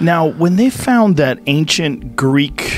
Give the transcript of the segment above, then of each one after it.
Now, when they found that ancient Greek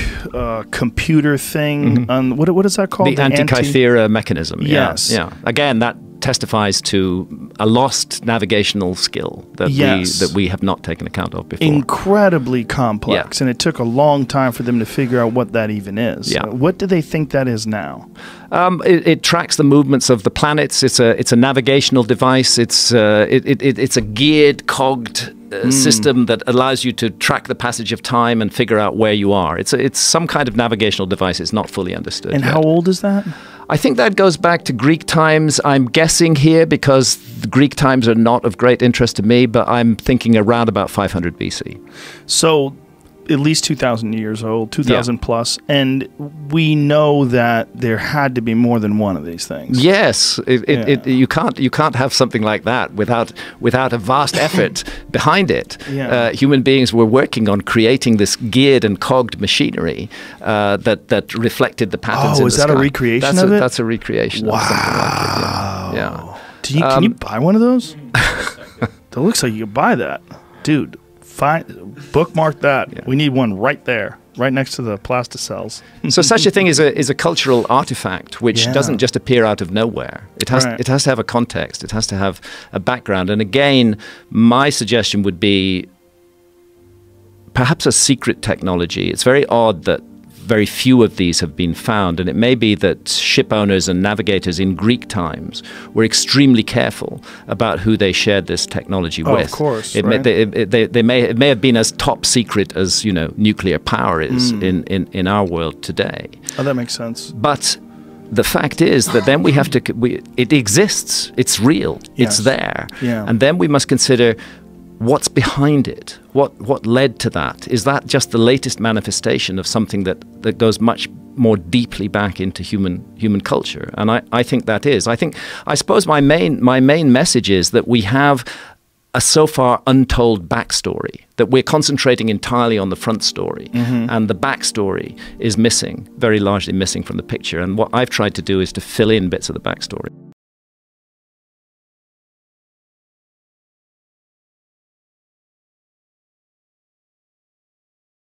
computer thing, what is that called? The Antikythera mechanism. Yes. Yeah. Again, that testifies to a lost navigational skill that, that we have not taken account of before. Incredibly complex, and it took a long time for them to figure out what that even is. Yeah. What do they think that is now? It tracks the movements of the planets. It's a navigational device. It's a geared, cogged system that allows you to track the passage of time and figure out where you are. It's some kind of navigational device. It's not fully understood. And how old is that? I think that goes back to Greek times. I'm guessing here because the Greek times are not of great interest to me, but I'm thinking around about 500 BC. So at least 2,000 years old, 2,000 plus, and we know that there had to be more than one of these things. Yes, you can't have something like that without a vast effort behind it. Yeah. Human beings were working on creating this geared and cogged machinery that reflected the patterns. Oh, in the sky. A recreation of it? That's a recreation. Wow. Of something like it, Can you buy one of those? That looks like you could buy that, dude. Bookmark that. Yeah. We need one right there, right next to the plasticells. So such a thing is a cultural artifact which doesn't just appear out of nowhere. It has to have a context. It has to have a background. And again, my suggestion would be perhaps a secret technology. It's very odd that very few of these have been found, and it may be that ship owners and navigators in Greek times were extremely careful about who they shared this technology with. Of course, it may have been as top secret as, you know, nuclear power is in our world today. Oh, that makes sense. But the fact is that then we have to. It exists. It's real. Yes. It's there. Yeah. And then we must consider what's behind it. What led to that? Is that just the latest manifestation of something that goes much more deeply back into human culture? And I think that is. I suppose my main message is that we have a so far untold backstory, that we're concentrating entirely on the front story, and the backstory is missing, very largely missing from the picture. And what I've tried to do is to fill in bits of the backstory.